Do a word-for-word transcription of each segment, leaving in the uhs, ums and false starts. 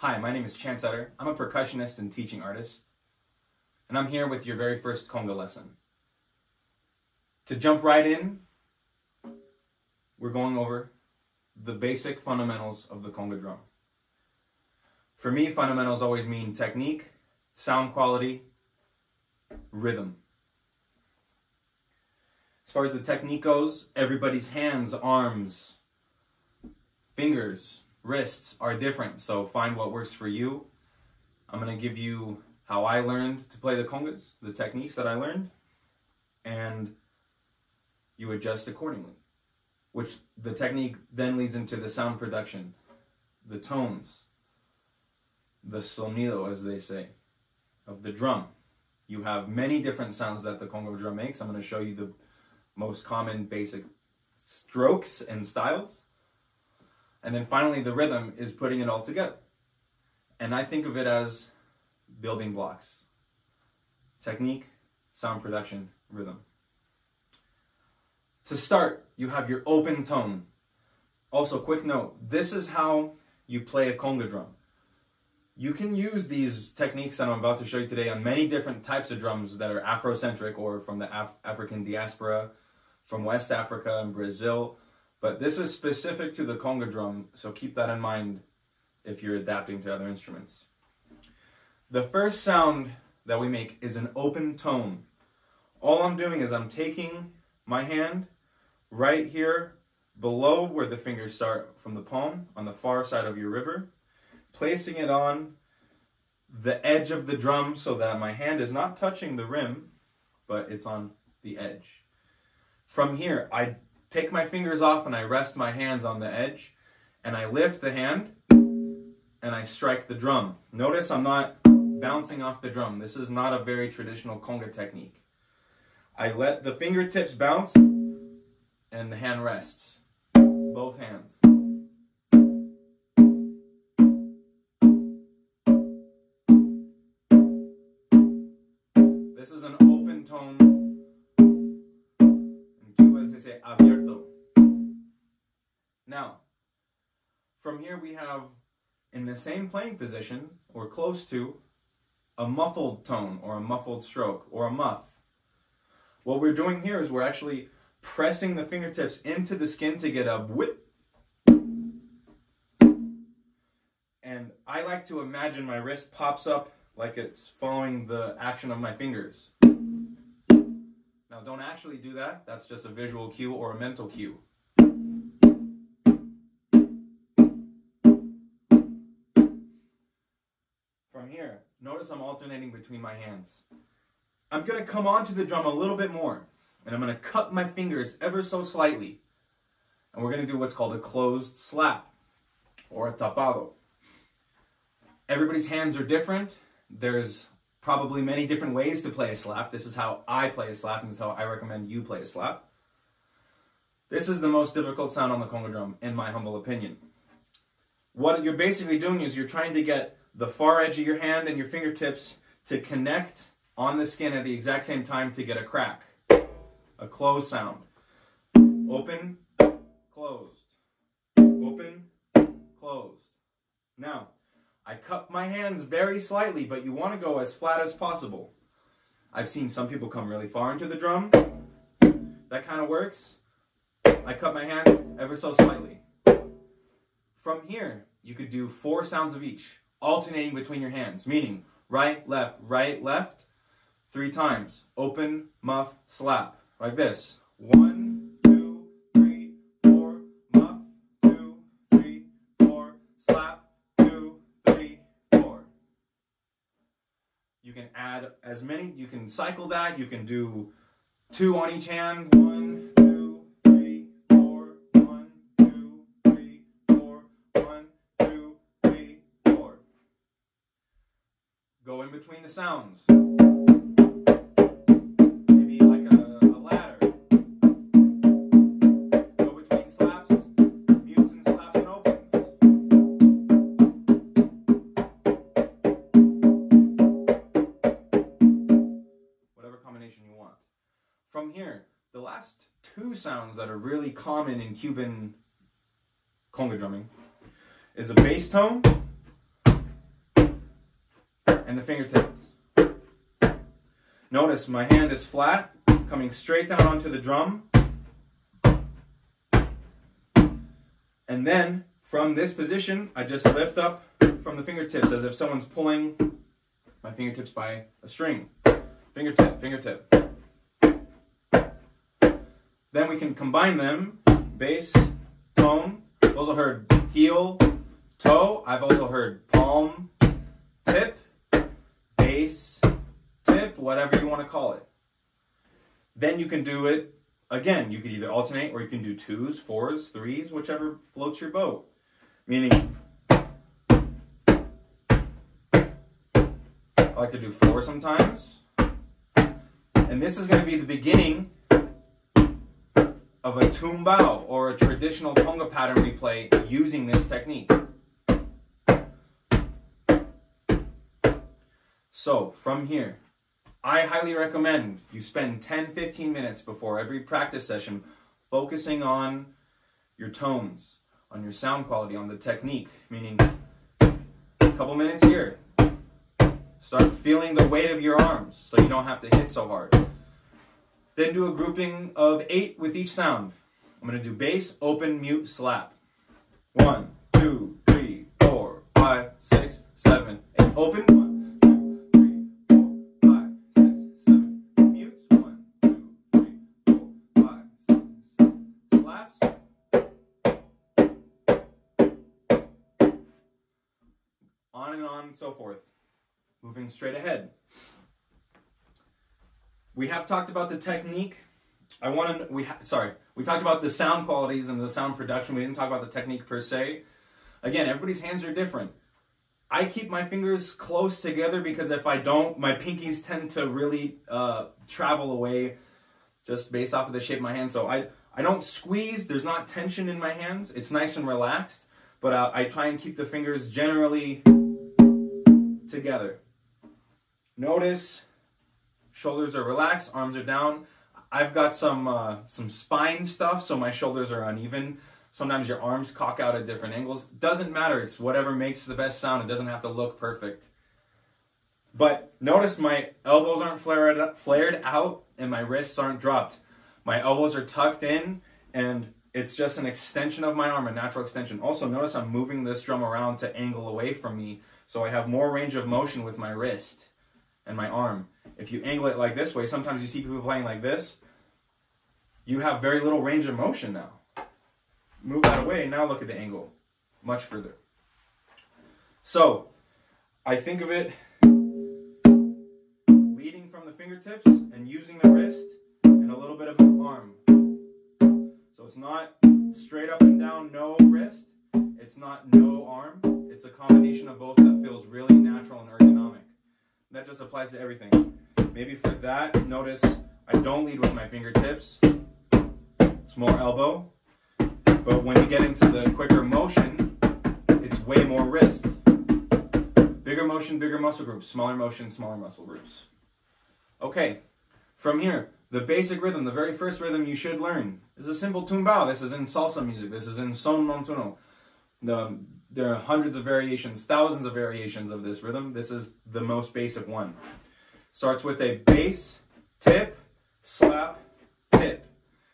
Hi, my name is Chance Utter. I'm a percussionist and teaching artist, and I'm here with your very first conga lesson. To jump right in, we're going over the basic fundamentals of the conga drum. For me, fundamentals always mean technique, sound quality, rhythm. As far as the technique goes, everybody's hands, arms, fingers, wrists are different, so find what works for you. I'm going to give you how I learned to play the congas, the techniques that I learned, and you adjust accordingly, which the technique then leads into the sound production, the tones, the sonido, as they say, of the drum. You have many different sounds that the conga drum makes. I'm going to show you the most common basic strokes and styles. And then finally, the rhythm is putting it all together. And I think of it as building blocks. Technique, sound production, rhythm. To start, you have your open tone. Also, quick note, this is how you play a conga drum. You can use these techniques that I'm about to show you today on many different types of drums that are Afrocentric or from the Af- African diaspora, from West Africa and Brazil. But this is specific to the conga drum, so keep that in mind if you're adapting to other instruments. The first sound that we make is an open tone. All I'm doing is I'm taking my hand right here below where the fingers start from the palm on the far side of your river, placing it on the edge of the drum so that my hand is not touching the rim, but it's on the edge. From here, I take my fingers off and I rest my hands on the edge and I lift the hand and I strike the drum. Notice I'm not bouncing off the drum. This is not a very traditional conga technique. I let the fingertips bounce and the hand rests, both hands. This is an open tone. Abierto. Now, from here we have, in the same playing position, or close to, a muffled tone, or a muffled stroke, or a muff. What we're doing here is we're actually pressing the fingertips into the skin to get a whip. And I like to imagine my wrist pops up like it's following the action of my fingers. Now, don't actually do that. That's just a visual cue or a mental cue. From here, notice I'm alternating between my hands. I'm going to come onto the drum a little bit more, and I'm going to cut my fingers ever so slightly. And we're going to do what's called a closed slap, or a tapado. Everybody's hands are different. There's probably many different ways to play a slap. This is how I play a slap, and this is how I recommend you play a slap. This is the most difficult sound on the conga drum, in my humble opinion. What you're basically doing is you're trying to get the far edge of your hand and your fingertips to connect on the skin at the exact same time to get a crack, a close sound. Open, closed. Open, closed. Now, I cup my hands very slightly, but you want to go as flat as possible. I've seen some people come really far into the drum. That kind of works. I cup my hands ever so slightly. From here, you could do four sounds of each, alternating between your hands, meaning right, left, right, left, three times. Open, muff, slap, like this. One. You can add as many, you can cycle that, you can do two on each hand, one, two, three, four, one, two, three, four, one, two, three, four. Go in between the sounds. Maybe like a, a ladder. Go between slaps, mutes and slaps and opens. From here, the last two sounds that are really common in Cuban conga drumming is a bass tone and the fingertip. Notice my hand is flat, coming straight down onto the drum. And then from this position, I just lift up from the fingertips as if someone's pulling my fingertips by a string. Fingertip, fingertip. Then we can combine them, bass, tone. I've also heard heel, toe. I've also heard palm, tip, bass, tip, whatever you want to call it. Then you can do it again. You could either alternate or you can do twos, fours, threes, whichever floats your boat. Meaning, I like to do four sometimes. And this is going to be the beginning of a tumbao, or a traditional conga pattern we play using this technique. So from here, I highly recommend you spend ten to fifteen minutes before every practice session focusing on your tones, on your sound quality, on the technique, meaning a couple minutes here. Start feeling the weight of your arms so you don't have to hit so hard. Then do a grouping of eight with each sound. I'm going to do bass, open, mute, slap. One, two, three, four, five, six, seven, eight. Open. One, two, three, four, five, six, seven. Mutes. One, two, three, four, five, six, seven. Slaps. On and on and so forth. Moving straight ahead. We have talked about the technique. I want to, we ha, sorry, we talked about the sound qualities and the sound production. We didn't talk about the technique per se. Again, everybody's hands are different. I keep my fingers close together because if I don't, my pinkies tend to really uh, travel away just based off of the shape of my hand. So I, I don't squeeze. There's not tension in my hands. It's nice and relaxed, but uh, I try and keep the fingers generally together. Notice, shoulders are relaxed, arms are down. I've got some uh, some spine stuff, so my shoulders are uneven. Sometimes your arms cock out at different angles. Doesn't matter, it's whatever makes the best sound. It doesn't have to look perfect. But notice my elbows aren't flared up, flared out, and my wrists aren't dropped. My elbows are tucked in, and it's just an extension of my arm, a natural extension. Also, notice I'm moving this drum around to angle away from me, so I have more range of motion with my wrist and my arm. If you angle it like this way, sometimes you see people playing like this, you have very little range of motion now. Move that away, now look at the angle much further. So, I think of it leading from the fingertips and using the wrist and a little bit of an arm. So it's not straight up and down, no wrist. It's not no arm. It's a combination of both that feels really natural and ergonomic. That just applies to everything. Maybe for that, notice I don't lead with my fingertips. It's more elbow. But when you get into the quicker motion, it's way more wrist. Bigger motion, bigger muscle groups. Smaller motion, smaller muscle groups. Okay, from here, the basic rhythm, the very first rhythm you should learn is a simple tumbao. This is in salsa music. This is in son montuno. The, there are hundreds of variations, thousands of variations of this rhythm. This is the most basic one. Starts with a bass, tip, slap, tip.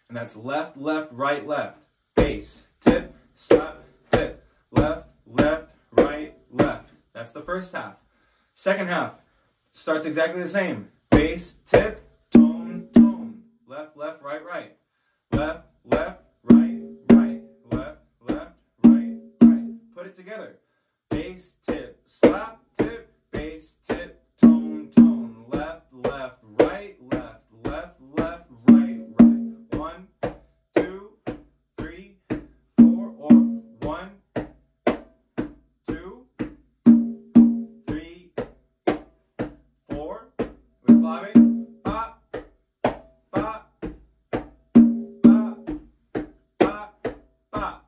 And that's left, left, right, left. Bass, tip, slap, tip. Left, left, right, left. That's the first half. Second half starts exactly the same. Bass, tip, tone, tone. Left, left, right, right. Left, left, right, right. Left, left. Together. Bass, tip, slap, tip, bass, tip, tone, tone, left, left, right, left, left, left, right, right. One, two, three, four, or one, two, three, four, with clave, pa, pa, pa, pa, pa.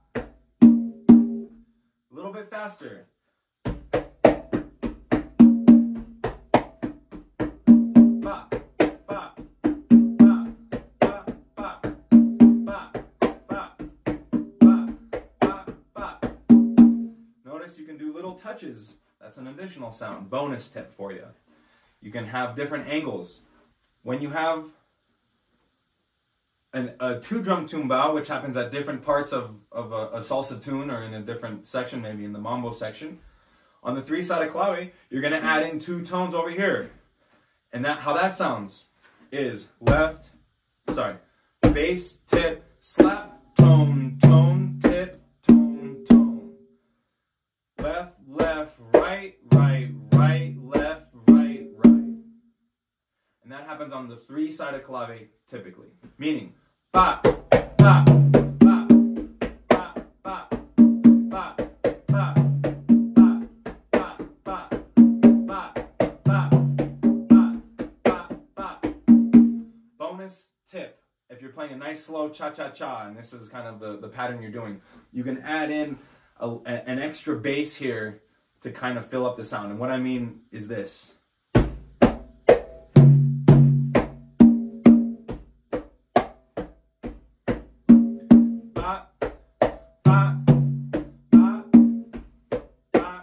Bit faster. Ba, ba, ba, ba, ba, ba, ba, ba, ba, ba. Notice you can do little touches. That's an additional sound. Bonus tip for you. You can have different angles. When you have an, a two-drum tumbao, which happens at different parts of, of a, a salsa tune or in a different section, maybe in the mambo section, on the three-sided clave, you're going to add in two tones over here. And that how that sounds is left, sorry, bass, tip, slap, tone, tone, tip, tone, tone. Left, left, right, right, right, left, right, right. And that happens on the three-sided clave typically. Meaning, ba, ba, ba, ba, ba, ba, ba. Tip, if you're playing a nice slow cha-cha-cha and this is kind of the, the pattern you're doing, you can add in a, a, an extra bass here to kind of fill up the sound. And what I mean is this. Ba, ba, ba, ba, ba,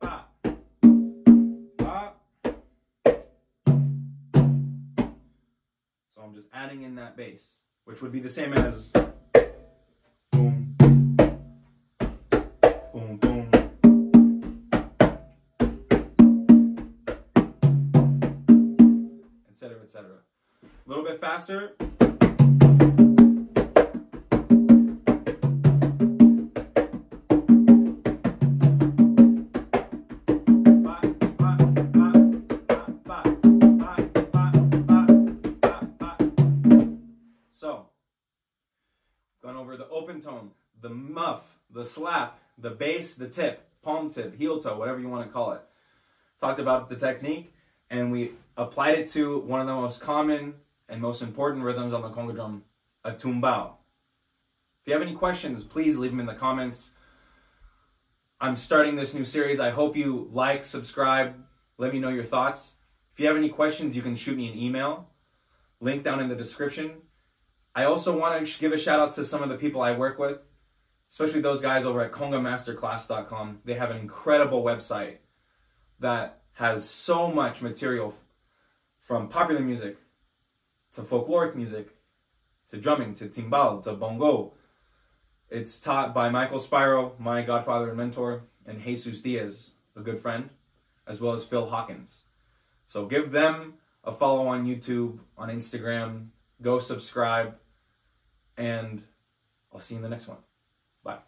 ba. I'm just adding in that bass, which would be the same as boom, boom, boom. Etc, et cetera. A little bit faster. The slap, the bass, the tip, palm tip, heel toe, whatever you want to call it. Talked about the technique, and we applied it to one of the most common and most important rhythms on the conga drum, a tumbao. If you have any questions, please leave them in the comments. I'm starting this new series. I hope you like, subscribe, let me know your thoughts. If you have any questions, you can shoot me an email. Link down in the description. I also want to give a shout out to some of the people I work with. Especially those guys over at conga masterclass dot com. They have an incredible website that has so much material from popular music to folkloric music to drumming to timbal to bongo. It's taught by Michael Spiro, my godfather and mentor, and Jesus Diaz, a good friend, as well as Phil Hawkins. So give them a follow on YouTube, on Instagram. Go subscribe, and I'll see you in the next one. Bye.